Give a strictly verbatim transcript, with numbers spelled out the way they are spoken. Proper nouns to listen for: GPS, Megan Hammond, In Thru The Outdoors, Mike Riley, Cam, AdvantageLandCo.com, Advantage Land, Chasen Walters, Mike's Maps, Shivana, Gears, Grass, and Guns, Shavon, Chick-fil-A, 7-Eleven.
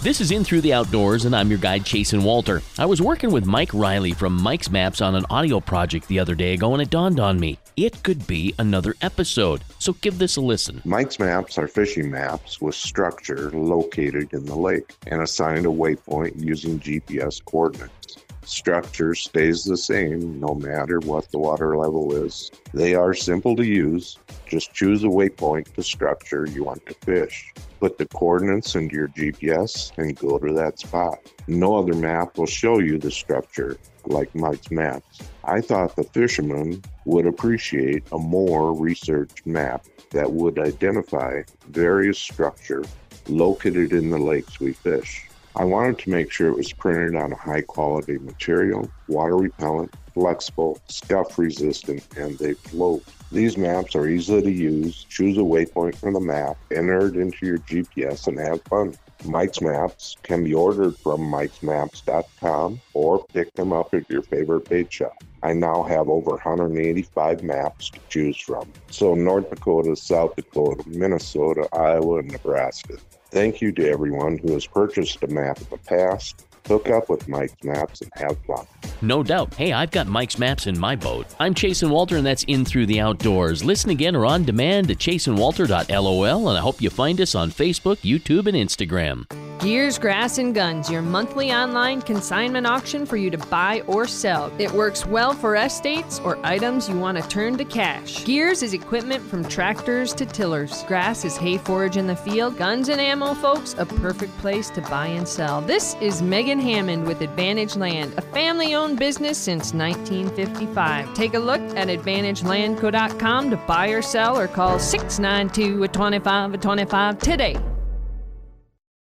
This is In Thru The Outdoors, and I'm your guide, Chasen Walter. I was working with Mike Riley from Mike's Maps on an audio project the other day ago, and it dawned on me. It could be another episode, so give this a listen. Mike's Maps are fishing maps with structure located in the lake and assigned a waypoint using G P S coordinates. Structure stays the same no matter what the water level is. They are simple to use. Just choose a waypoint to structure you want to fish. Put the coordinates into your G P S and go to that spot. No other map will show you the structure like Mike's Maps. I thought the fishermen would appreciate a more researched map that would identify various structure located in the lakes we fish. I wanted to make sure it was printed on a high quality material, water repellent, flexible, scuff resistant, and they float. These maps are easy to use. Choose a waypoint from the map, enter it into your G P S, and have fun. Mike's Maps can be ordered from Mikes Maps dot com or pick them up at your favorite bait shop. I now have over one hundred eighty-five maps to choose from. So North Dakota, South Dakota, Minnesota, Iowa, and Nebraska. Thank you to everyone who has purchased a map in the past. Hook up with Mike's Maps and have fun. No doubt. Hey, I've got Mike's Maps in my boat. I'm Chasen Walter, and that's In Thru The Outdoors. Listen again or on demand at chasen walter dot l o l, and I hope you find us on Facebook, YouTube, and Instagram. Gears, Grass, and Guns, your monthly online consignment auction for you to buy or sell. It works well for estates or items you want to turn to cash. Gears is equipment from tractors to tillers. Grass is hay forage in the field. Guns and ammo, folks, a perfect place to buy and sell. This is Megan Hammond with Advantage Land, a family-owned business since nineteen fifty-five. Take a look at Advantage Land Co dot com to buy or sell, or call six nine two, two five two five today.